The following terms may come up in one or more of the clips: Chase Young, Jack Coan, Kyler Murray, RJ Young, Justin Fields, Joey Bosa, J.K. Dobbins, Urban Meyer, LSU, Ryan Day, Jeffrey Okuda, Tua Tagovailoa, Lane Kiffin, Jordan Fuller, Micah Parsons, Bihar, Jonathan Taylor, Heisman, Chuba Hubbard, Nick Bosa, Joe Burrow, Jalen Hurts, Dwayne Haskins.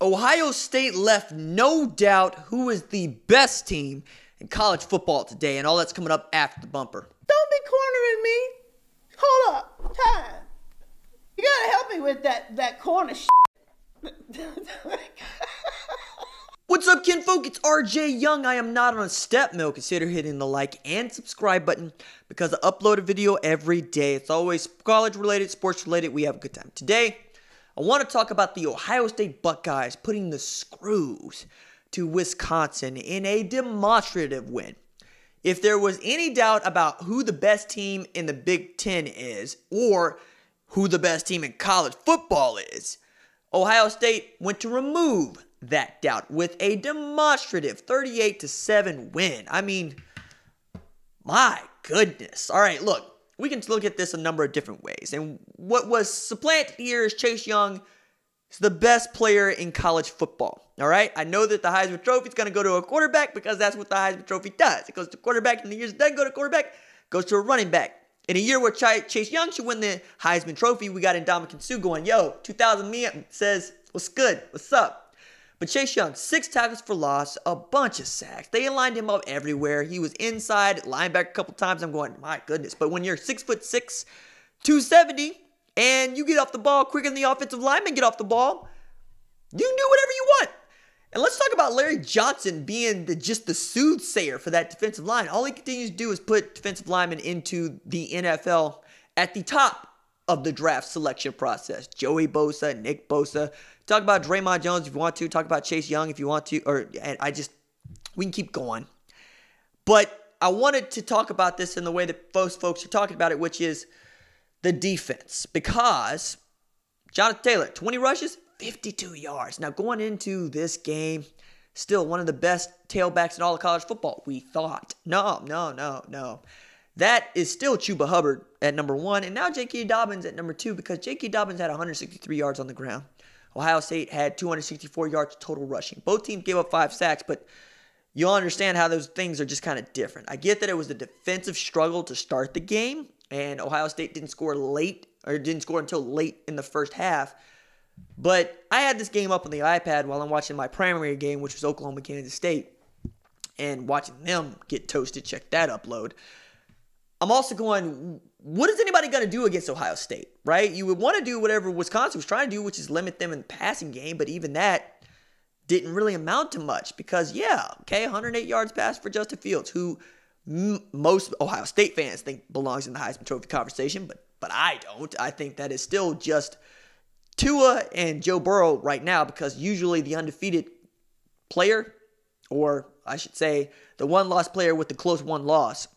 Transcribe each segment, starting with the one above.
Ohio State left no doubt who is the best team in college football today, and all that's coming up after the bumper. Don't be cornering me. Hold up. Time. You gotta help me with that corner shit. What's up, kinfolk? It's RJ Young. I am not on a step mill. Consider hitting the like and subscribe button because I upload a video every day. It's always college-related, sports-related. We have a good time. Today, I want to talk about the Ohio State Buckeyes putting the screws to Wisconsin in a demonstrative win. If there was any doubt about who the best team in the Big Ten is or who the best team in college football is, Ohio State went to remove that doubt with a demonstrative 38-7 win. I mean, my goodness. All right, look, we can look at this a number of different ways. And what was supplanted here is Chase Young is the best player in college football. All right, I know that the Heisman Trophy is going to go to a quarterback because that's what the Heisman Trophy does. It goes to quarterback, and the years it doesn't go to quarterback, it goes to a running back. In a year where Chase Young should win the Heisman Trophy, we got Ndamukong Suh going, yo, 2000 me says, what's good, what's up? But Chase Young, 6 tackles for loss, a bunch of sacks. They lined him up everywhere. He was inside, linebacker a couple times. I'm going, my goodness. But when you're 6'6", 270, and you get off the ball quicker than the offensive linemen get off the ball, you can do whatever you want. And let's talk about Larry Johnson being just the soothsayer for that defensive line. All he continues to do is put defensive linemen into the NFL at the top of the draft selection process. Joey Bosa, Nick Bosa. Talk about Draymond Jones if you want to. Talk about Chase Young if you want to. We can keep going. But I wanted to talk about this in the way that most folks are talking about it, which is the defense. Because Jonathan Taylor, 20 rushes, 52 yards. Now, going into this game, still one of the best tailbacks in all of college football, we thought. No. That is still Chuba Hubbard at number 1, and now J.K. Dobbins at number 2 because J.K. Dobbins had 163 yards on the ground. Ohio State had 264 yards total rushing. Both teams gave up 5 sacks, but you'll understand how those things are just kind of different. I get that it was a defensive struggle to start the game, and Ohio State didn't score until late in the first half. But I had this game up on the iPad while I'm watching my primary game, which was Oklahoma-Kansas State, and watching them get toasted. Check that upload. I'm also going, what is anybody going to do against Ohio State, right? You would want to do whatever Wisconsin was trying to do, which is limit them in the passing game, but even that didn't really amount to much because, 108 yards passed for Justin Fields, who most Ohio State fans think belongs in the Heisman Trophy conversation, but I don't. I think that is still just Tua and Joe Burrow right now because usually the undefeated player, or I should say the one-loss player with the close one loss,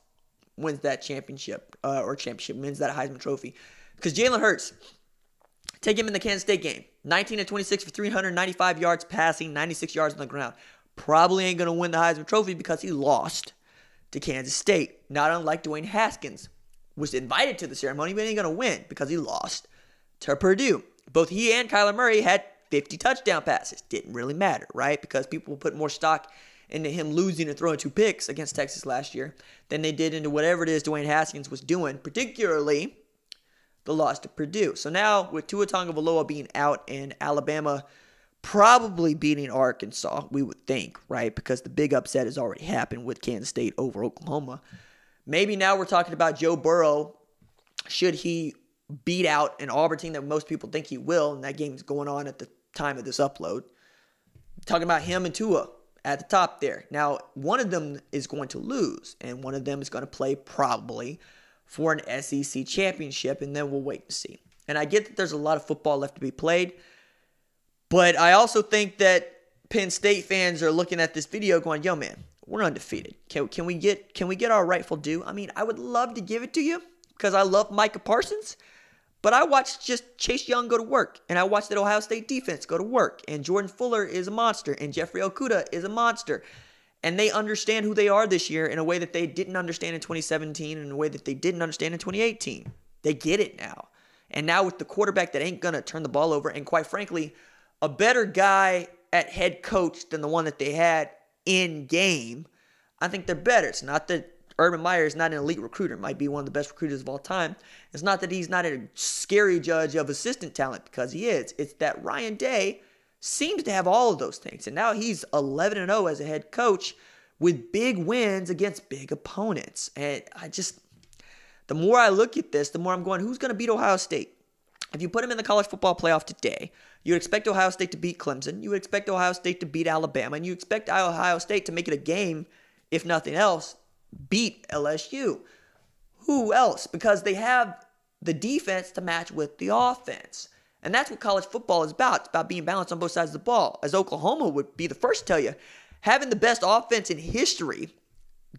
wins that championship, wins that Heisman Trophy. Because Jalen Hurts, take him in the Kansas State game, 19-26 for 395 yards passing, 96 yards on the ground. Probably ain't going to win the Heisman Trophy because he lost to Kansas State. Not unlike Dwayne Haskins, was invited to the ceremony, but ain't going to win because he lost to Purdue. Both he and Kyler Murray had 50 touchdown passes. Didn't really matter, right? Because people put more stock into him losing and throwing 2 picks against Texas last year than they did into whatever it is Dwayne Haskins was doing, particularly the loss to Purdue. So now with Tua Tagovailoa being out and Alabama probably beating Arkansas, we would think, right? Because the big upset has already happened with Kansas State over Oklahoma. Maybe now we're talking about Joe Burrow. Should he beat out an Auburn team that most people think he will, and that game's going on at the time of this upload. Talking about him and Tua at the top there. Now, one of them is going to lose, and one of them is going to play probably for an SEC championship, and then we'll wait to see. And I get that there's a lot of football left to be played, but I also think that Penn State fans are looking at this video going, yo, man, we're undefeated. Can we get our rightful due? I mean, I would love to give it to you because I love Micah Parsons, but I watched just Chase Young go to work, and I watched that Ohio State defense go to work, and Jordan Fuller is a monster, and Jeffrey Okuda is a monster, and they understand who they are this year in a way that they didn't understand in 2017 and in a way that they didn't understand in 2018. They get it now, and now with the quarterback that ain't going to turn the ball over, and quite frankly, a better guy at head coach than the one that they had in game, I think they're better. It's not that Urban Meyer is not an elite recruiter, might be one of the best recruiters of all time. It's not that he's not a scary judge of assistant talent, because he is. It's that Ryan Day seems to have all of those things. And now he's 11-0 as a head coach with big wins against big opponents. And I just, the more I look at this, the more I'm going, who's going to beat Ohio State? If you put them in the college football playoff today, you would expect Ohio State to beat Clemson. You would expect Ohio State to beat Alabama. And you expect Ohio State to make it a game, if nothing else, beat LSU. Who else? Because they have the defense to match with the offense. And that's what college football is about. It's about being balanced on both sides of the ball. As Oklahoma would be the first to tell you, having the best offense in history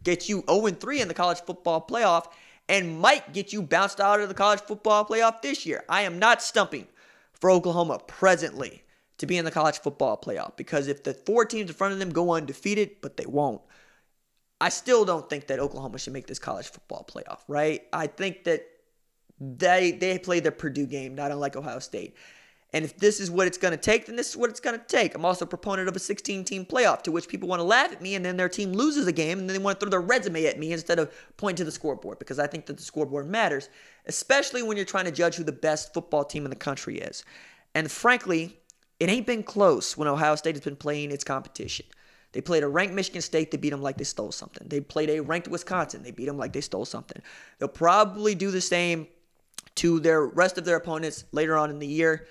gets you 0-3 in the college football playoff and might get you bounced out of the college football playoff this year. I am not stumping for Oklahoma presently to be in the college football playoff, because if the four teams in front of them go undefeated, but they won't, I still don't think that Oklahoma should make this college football playoff, right? I think that They play their Purdue game, not unlike Ohio State. And if this is what it's going to take, then this is what it's going to take. I'm also a proponent of a 16-team playoff, to which people want to laugh at me, and then their team loses a game, and then they want to throw their resume at me instead of pointing to the scoreboard, because I think that the scoreboard matters, especially when you're trying to judge who the best football team in the country is. And frankly, it ain't been close when Ohio State has been playing its competition. They played a ranked Michigan State. They beat them like they stole something. They played a ranked Wisconsin. They beat them like they stole something. They'll probably do the same to their rest of their opponents later on in the year.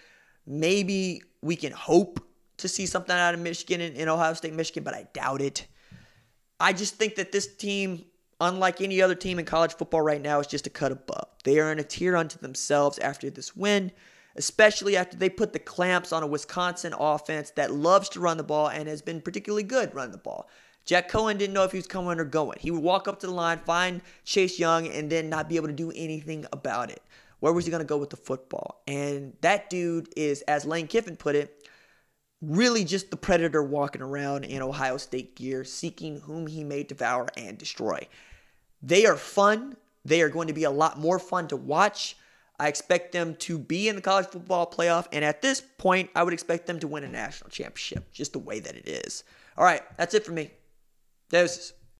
Maybe we can hope to see something out of Michigan and Ohio State, Michigan, but I doubt it. I just think that this team, unlike any other team in college football right now, is just a cut above. They are in a tier unto themselves after this win, especially after they put the clamps on a Wisconsin offense that loves to run the ball and has been particularly good running the ball. Jack Coan didn't know if he was coming or going. He would walk up to the line, find Chase Young, and then not be able to do anything about it. Where was he going to go with the football? And that dude is, as Lane Kiffin put it, really just the predator walking around in Ohio State gear, seeking whom he may devour and destroy. They are fun. They are going to be a lot more fun to watch. I expect them to be in the college football playoff, and at this point, I would expect them to win a national championship, just the way that it is. All right, that's it for me. Deuces.